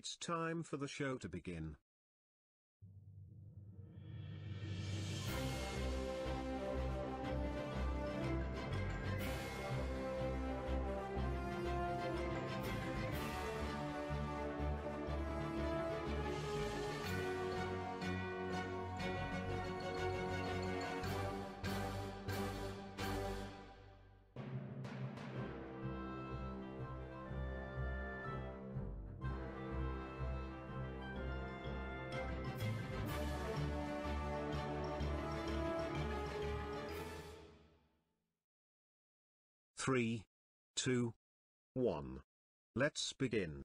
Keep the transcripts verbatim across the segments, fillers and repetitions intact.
It's time for the show to begin. Three, two, one. Let's begin.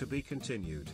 To be continued.